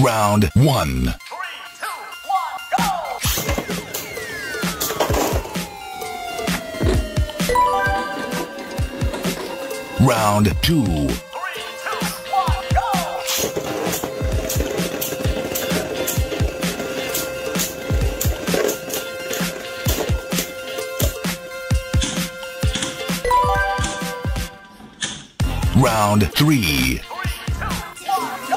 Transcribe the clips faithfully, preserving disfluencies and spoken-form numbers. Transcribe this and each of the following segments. Round one. Round two. Three, two, one, go. Round three. Three, two, one, go.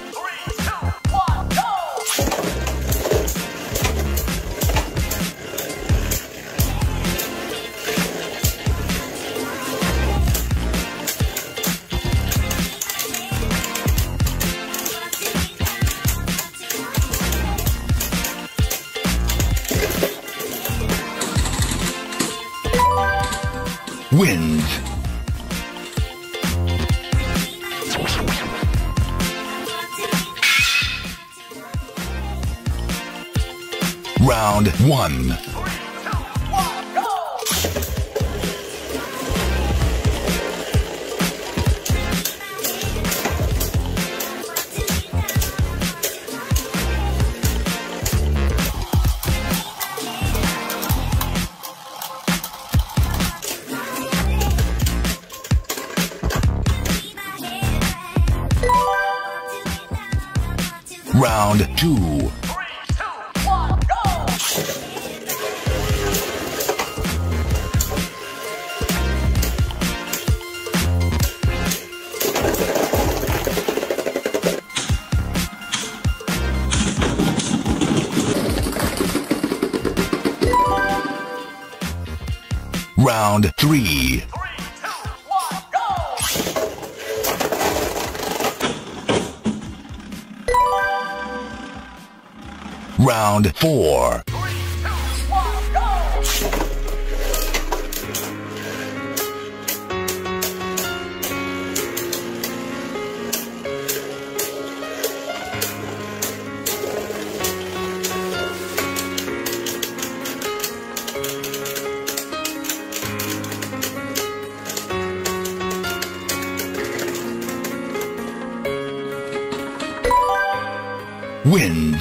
Three, two, one, wins. Round one. Round two. Three, two, one, go. Round three. Round four. Three, two, one, go. Wins.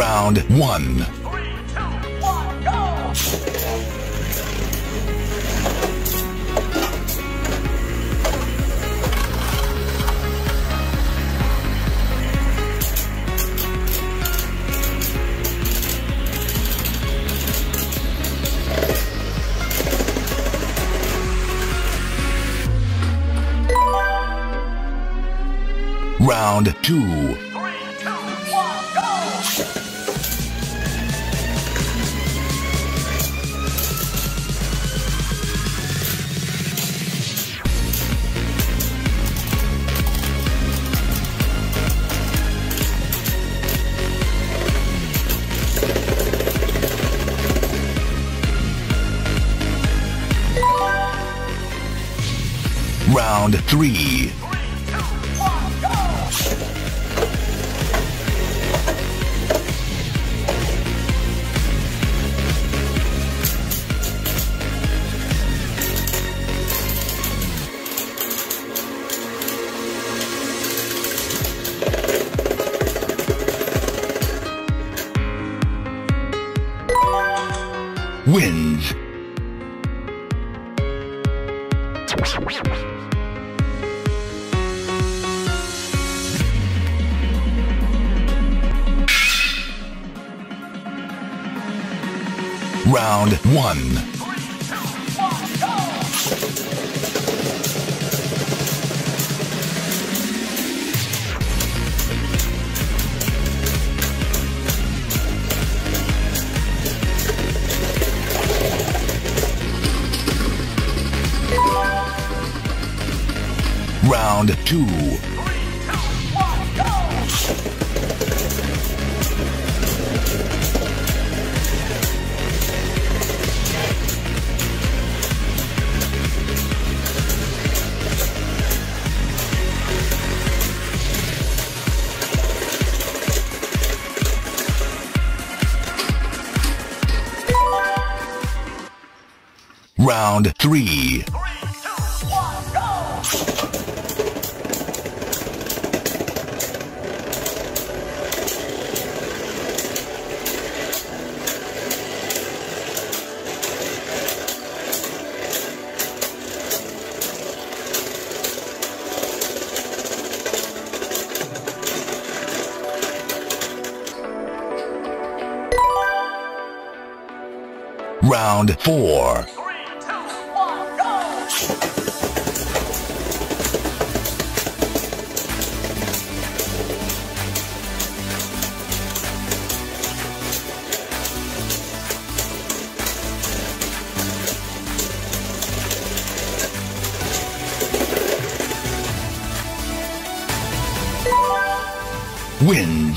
Round one. Three, two, one, go. Round two. Round three. Three, two, one, go. Wins. Round one. Three, two, one, go. round two. Round three. Round four. Wins.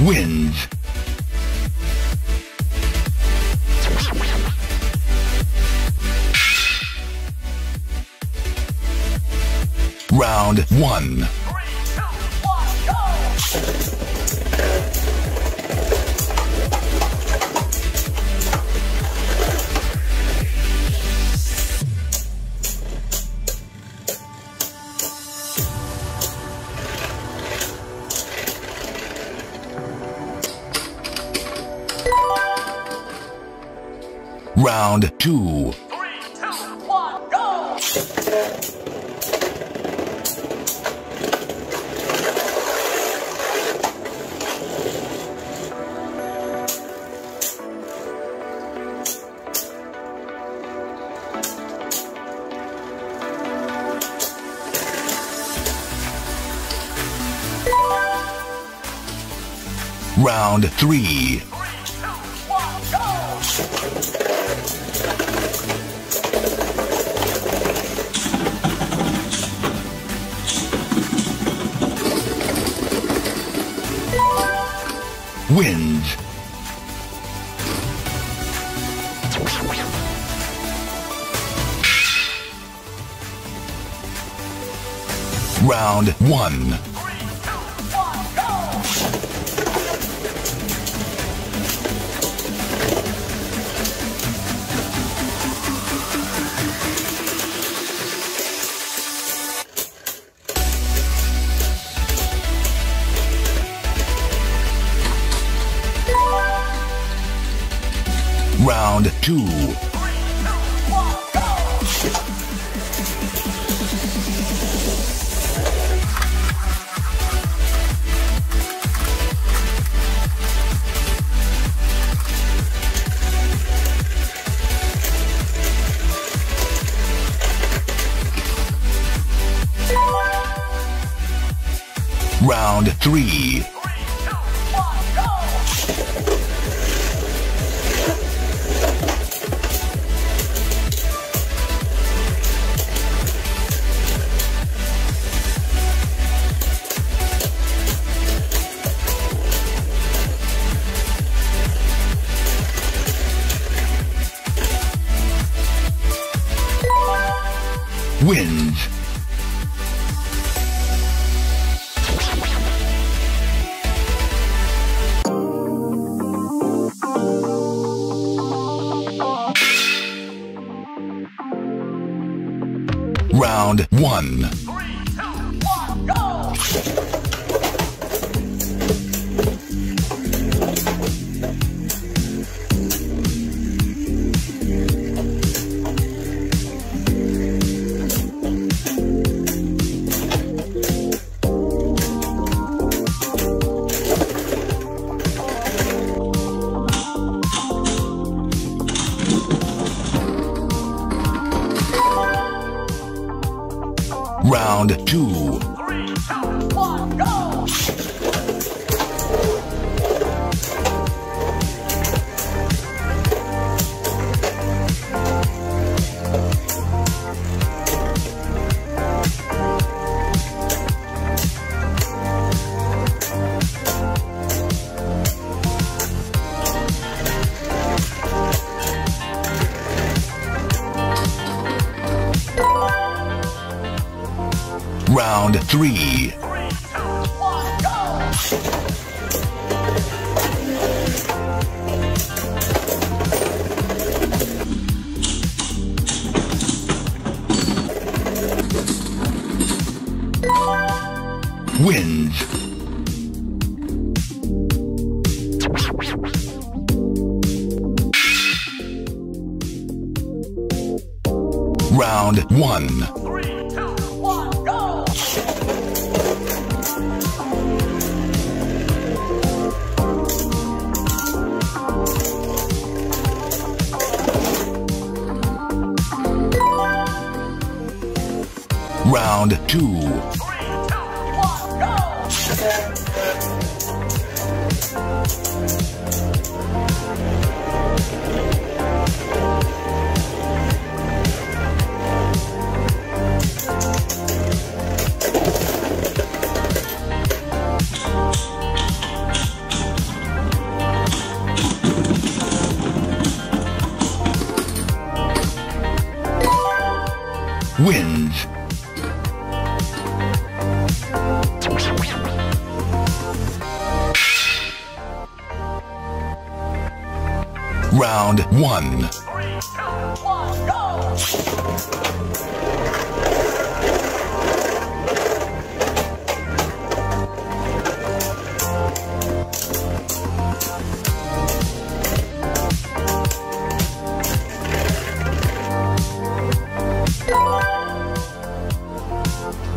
Wins. Round one. Three, two, one, go! Round two. Three, two, one, go! Round three. Three, two, one, go! Wins. Round one. Round two. Three, two, one, go! Round three. Wins. Round round one. Three, two, one, go! Round two. Three, two, one, go! Round three. Three, two, one, go! Wins. Round one. Three, two, one, go! Round two. Three, two, one, go! Wins. Round one. Three, two, one, go! Round two. Three, two,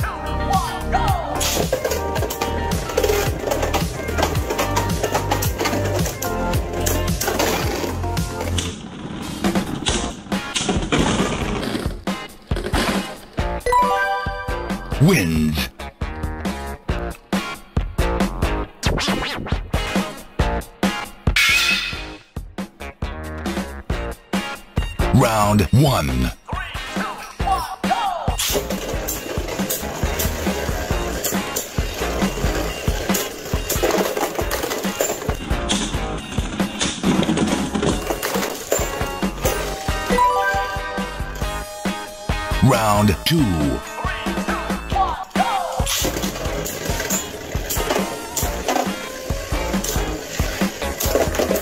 two, one, go! Wins. Round one. Round two. Three, two, one,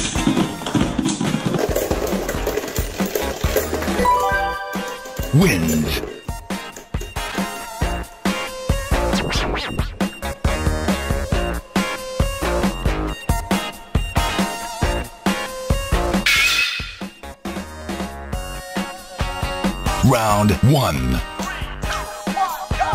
go! Wins. Round one. Three, two, one,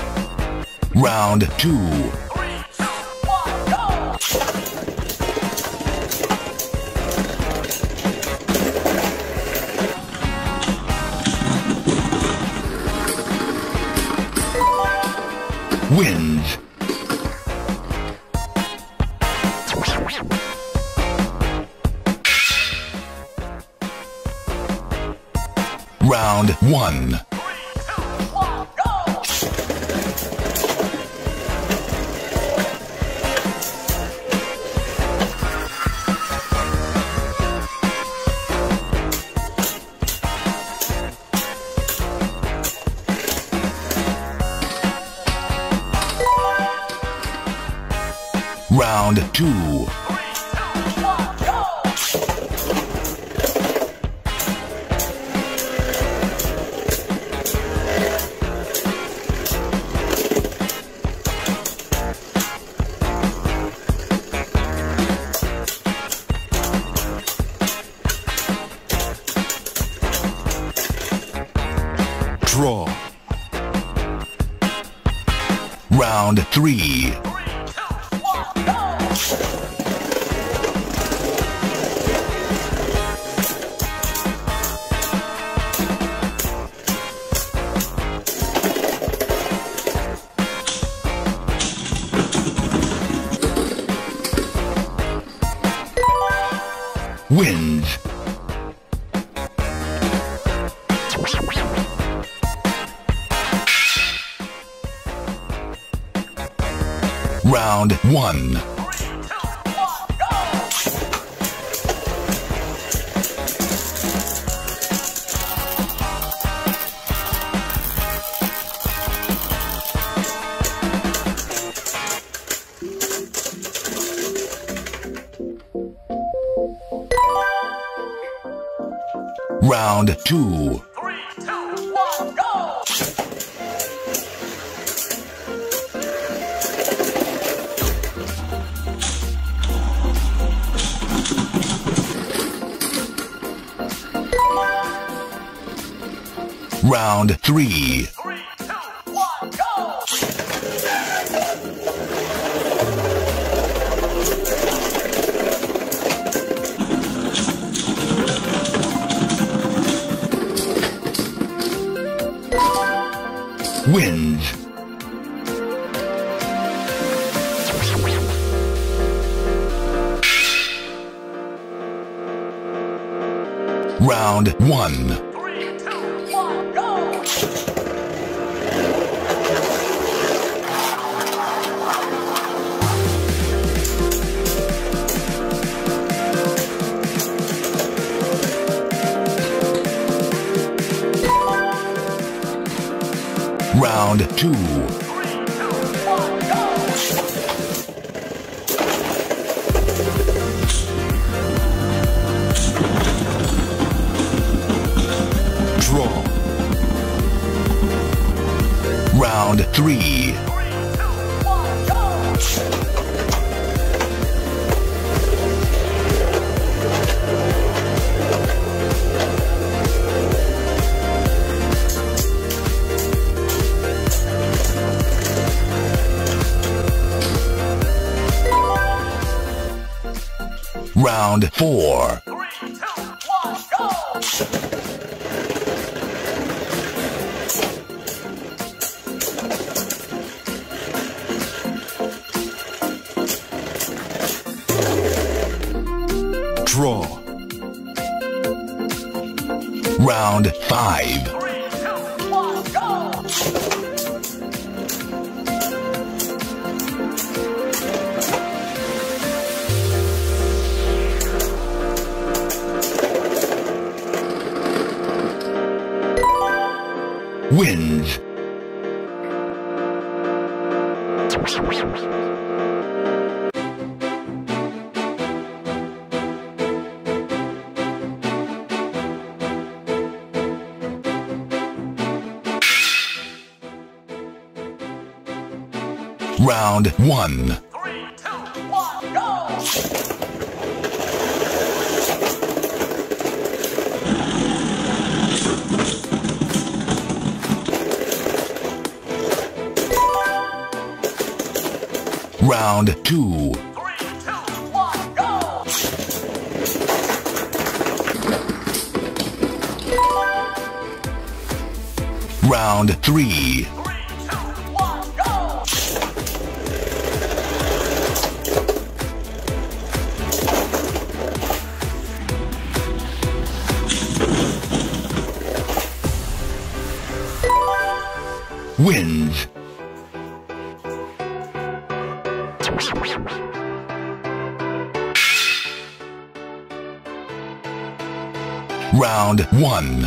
go! Round two. Wins. Round one. Round two. Draw. Round three. Wins. Round one. Round two. Three, two, one, go! Round three. Three, two, one, go! Wins. Round one. Three, two, one, go! Round two. Three, two, one, go! Draw. Round three. Three, two, one, go! Round four. Three, two, one, go! Draw. Round five. Three, two, one, go! Wins. Round one. Three, two, one, go! Round two. Three, two, one, go! Round three. Three, two, one, go! wins. Round one.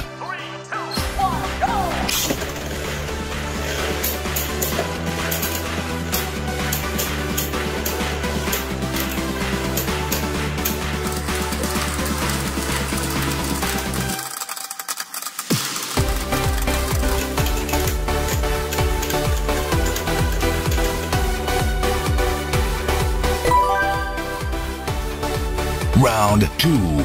Round two.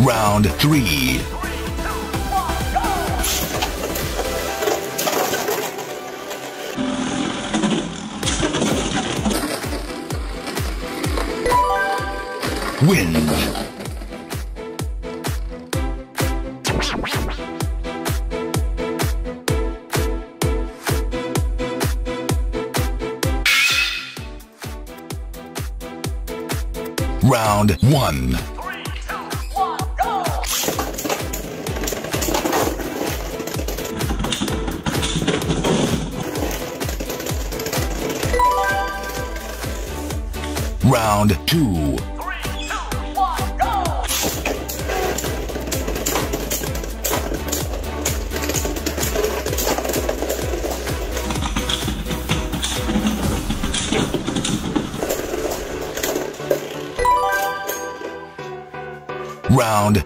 Round three. Wins. Round one. Round two.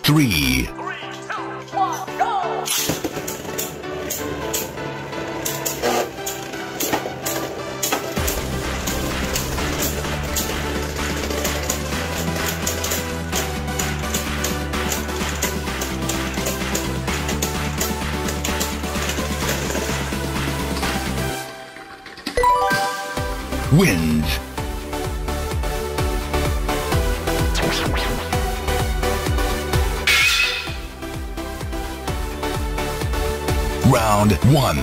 Three, two, one, go. Round three. Wins. Round one.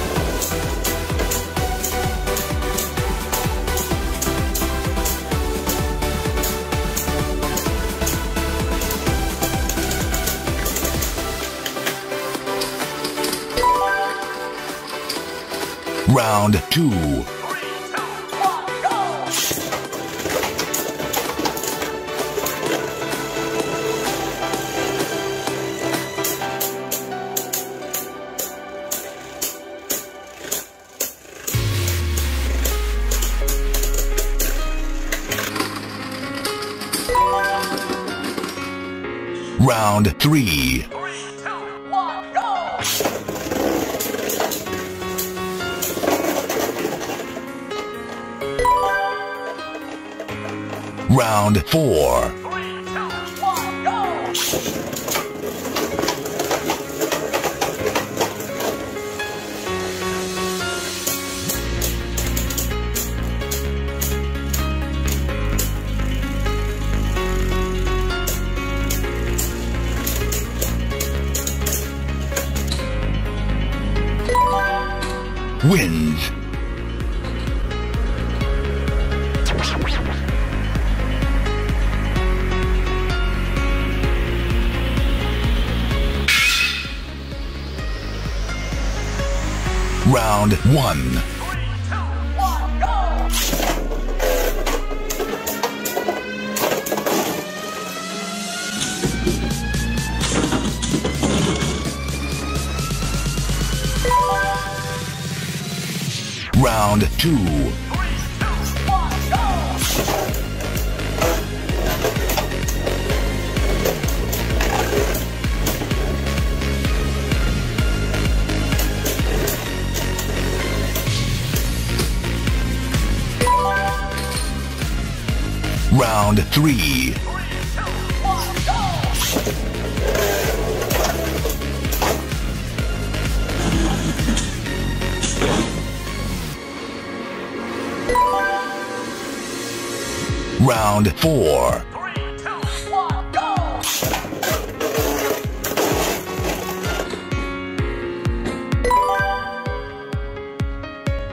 Three, two, one, Round two. Three, two, one, go. Round three. Round four. Three, two, one, go. Wins. Round one. Three, two, one, go. Round two. Three, two, one, go. Round three. Three, two, one, go. Round four. Three, two, one, go.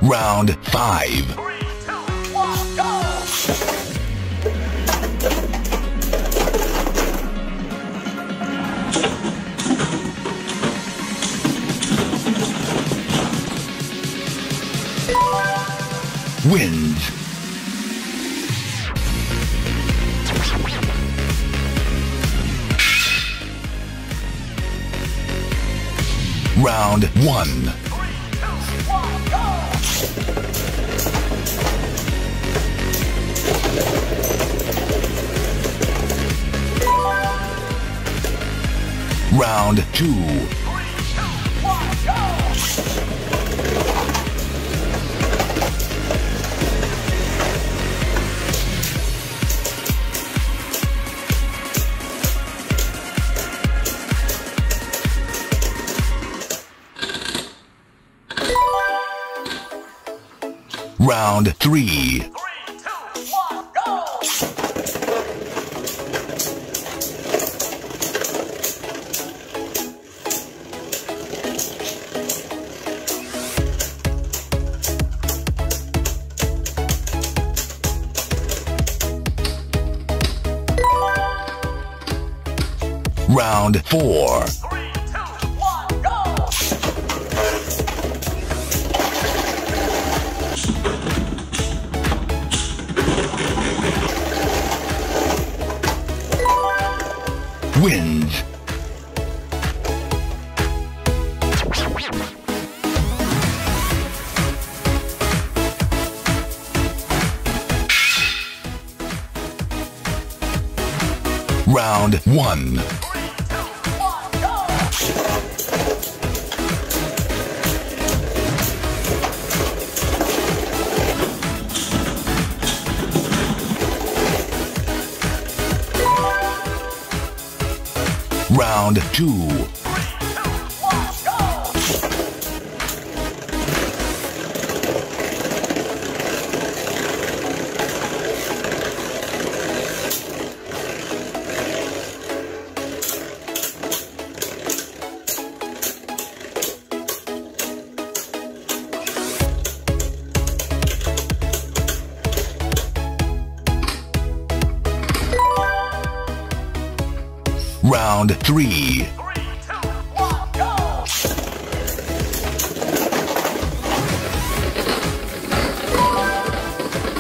Round five. Three, two, one, go! Wind. Round one. Three, two, one, go! Round two. Three, two, one, go! Round three. Three, two, one, go! Round four. Wind. Round one. Three, two, one, go! Round two. Round three. Three, two, one, go! Round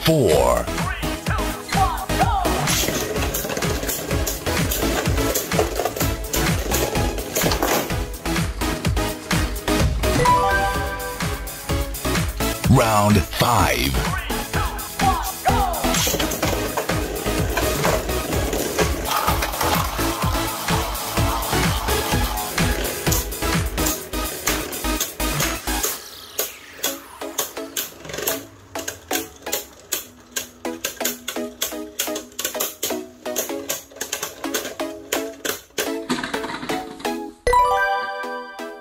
four. Three, two, one, go! Round five. Three, two, one, go!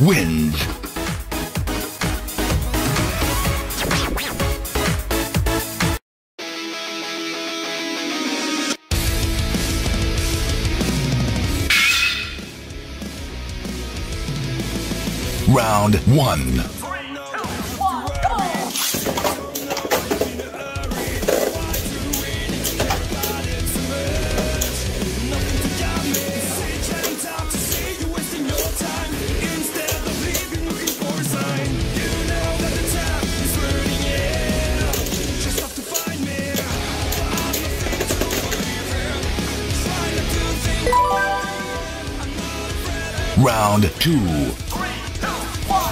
Wind. Round one. Three, two, one, go! Round two. Round two.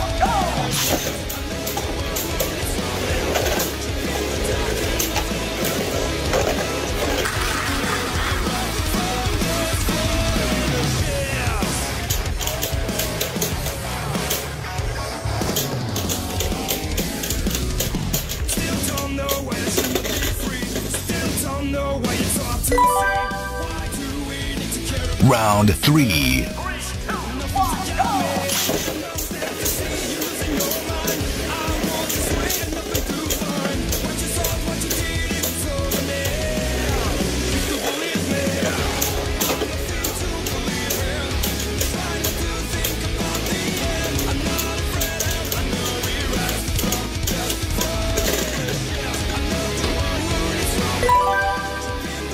Round three.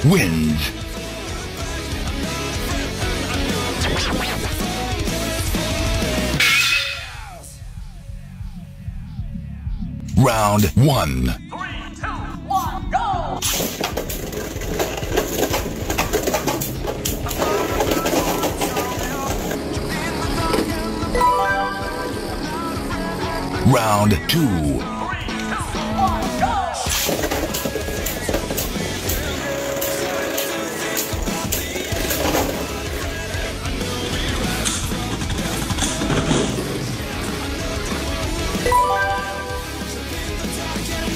Three, two, one, go! Wins. Round one. Three, two, one, go! Round two. Three, two, one, go!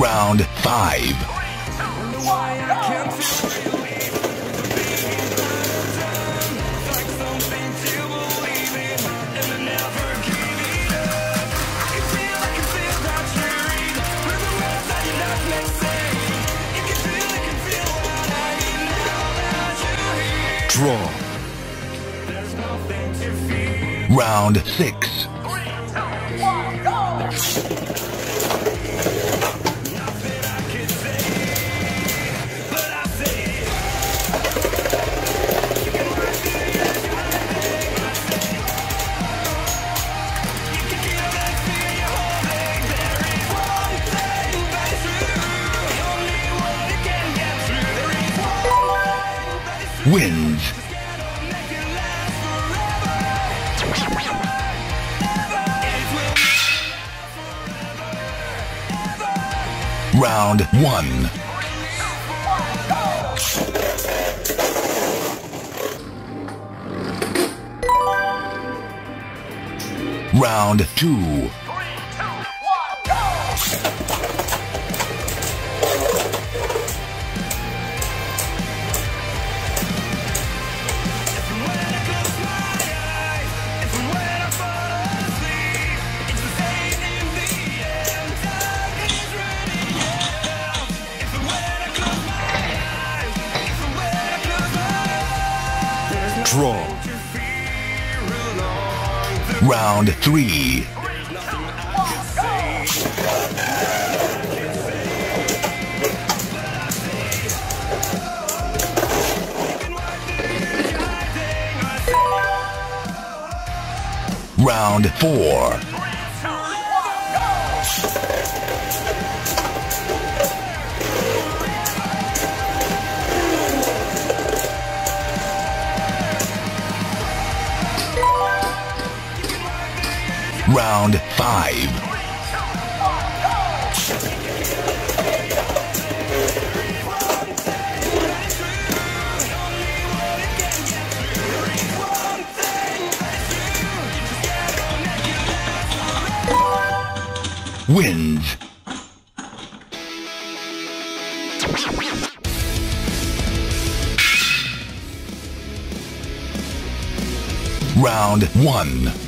Round five. Draw. Round six. Wins. Round one. Round two. Draw. Round three. Round four. Round five. Wins. Round one. Round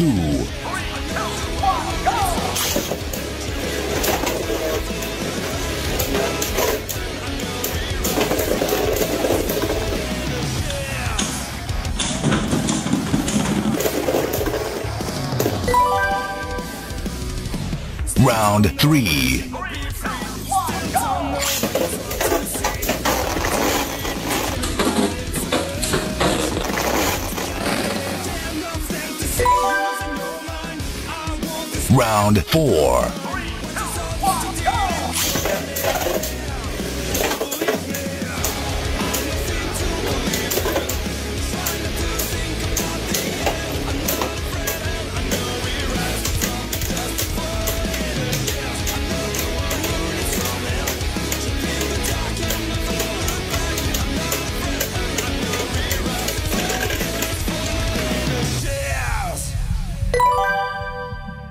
two. Round three. Round four. Three, two, one, go!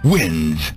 wins.